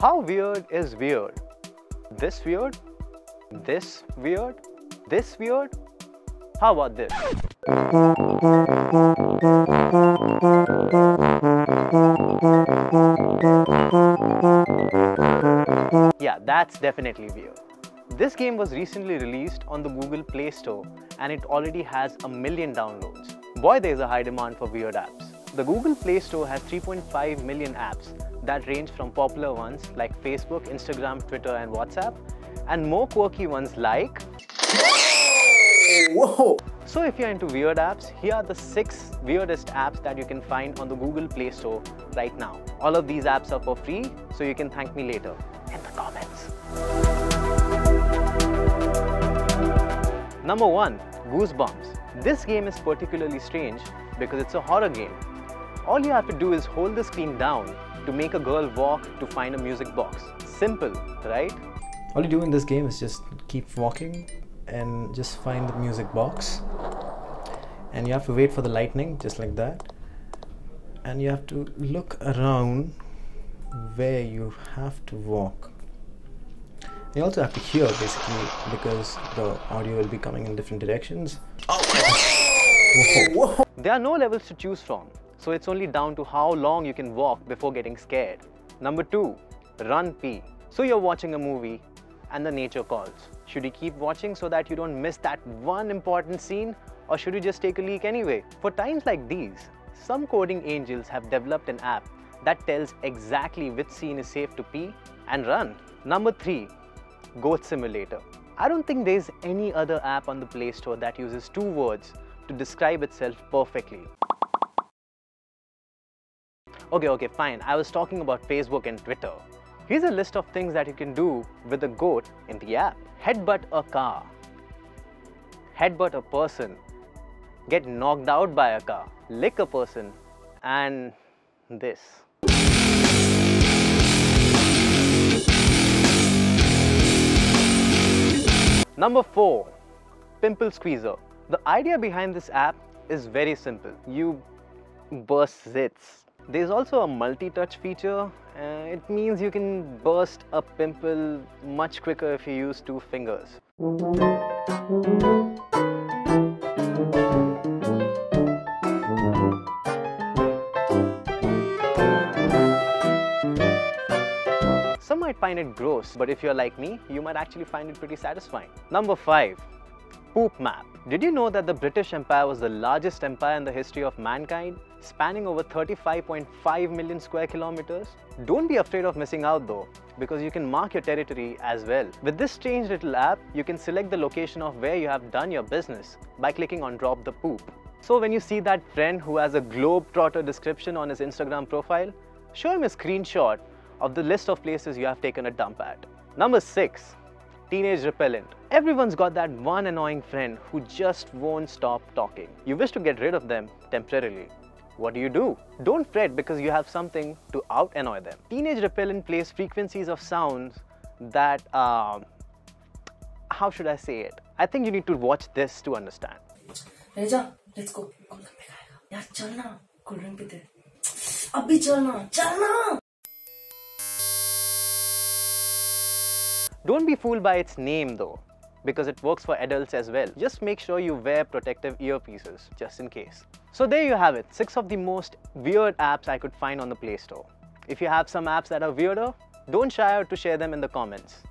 How weird is weird? This weird? This weird? This weird? How about this? Yeah, that's definitely weird. This game was recently released on the Google Play Store and it already has 1 million downloads. Boy, there's a high demand for weird apps. The Google Play Store has 3.5 million apps that range from popular ones like Facebook, Instagram, Twitter and WhatsApp and more quirky ones like... Whoa! So if you're into weird apps, here are the 6 weirdest apps that you can find on the Google Play Store right now. All of these apps are for free, so you can thank me later in the comments. Number 1. Goosebumps. This game is particularly strange because it's a horror game. All you have to do is hold the screen down to make a girl walk to find a music box. Simple, right? All you do in this game is just keep walking and just find the music box, and you have to wait for the lightning just like that, and you have to look around where you have to walk. You also have to hear, basically, because the audio will be coming in different directions. Whoa. There are no levels to choose from, so it's only down to how long you can walk before getting scared. Number 2. RunPee. So you're watching a movie and the nature calls. Should you keep watching so that you don't miss that one important scene, or should you just take a leak anyway? For times like these, some coding angels have developed an app that tells exactly which scene is safe to pee and run. Number 3. Goat Simulator. I don't think there's any other app on the Play Store that uses 2 words to describe itself perfectly. Okay, fine. I was talking about Facebook and Twitter. Here's a list of things that you can do with a goat in the app. Headbutt a car. Headbutt a person. Get knocked out by a car. Lick a person. And this. Number 4. Pimple Squeezer. The idea behind this app is very simple. You burst zits. There's also a multi-touch feature. It means you can burst a pimple much quicker if you use 2 fingers. Some might find it gross, but if you're like me, you might actually find it pretty satisfying. Number 5. Poop Map. Did you know that the British Empire was the largest empire in the history of mankind, spanning over 35.5 million square kilometers? Don't be afraid of missing out though, because you can mark your territory as well. With this strange little app, you can select the location of where you have done your business by clicking on Drop the Poop. So when you see that friend who has a globetrotter description on his Instagram profile, show him a screenshot of the list of places you have taken a dump at. Number 6. Teenage Repellent. Everyone's got that one annoying friend who just won't stop talking. You wish to get rid of them temporarily. What do? Don't fret because you have something to out-annoy them. Teenage Repellent plays frequencies of sounds that how should I say it? I think you need to watch this to understand. Reja, let's go. Yaar, chalna. Cold drink pite. Abhi chalna. Chalna! Don't be fooled by its name though, because it works for adults as well. Just make sure you wear protective earpieces, just in case. So there you have it, 6 of the most weird apps I could find on the Play Store. If you have some apps that are weirder, don't shy out to share them in the comments.